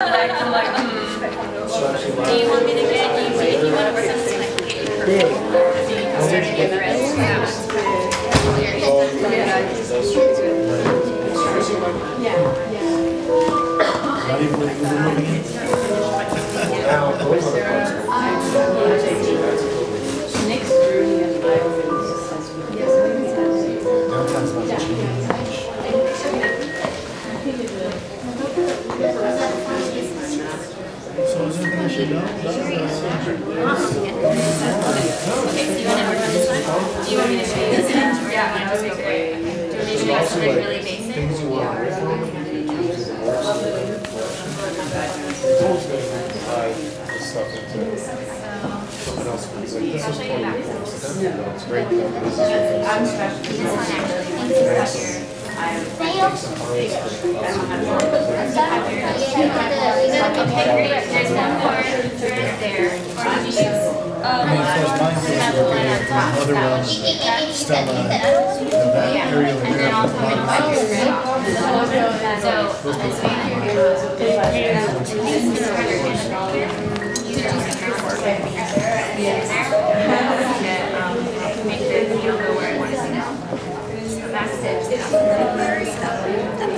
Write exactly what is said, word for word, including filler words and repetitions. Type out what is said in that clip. Like, I'm like, hmm, do you want me to get you? If you want to send this, like, No, no, no. Okay, so you want to work on this one? Do you want me to show you this? Yeah, I was okay. Do you want me to show you something really basic? Yeah. Other one, stomach, and that area of the hair on the bottom. So,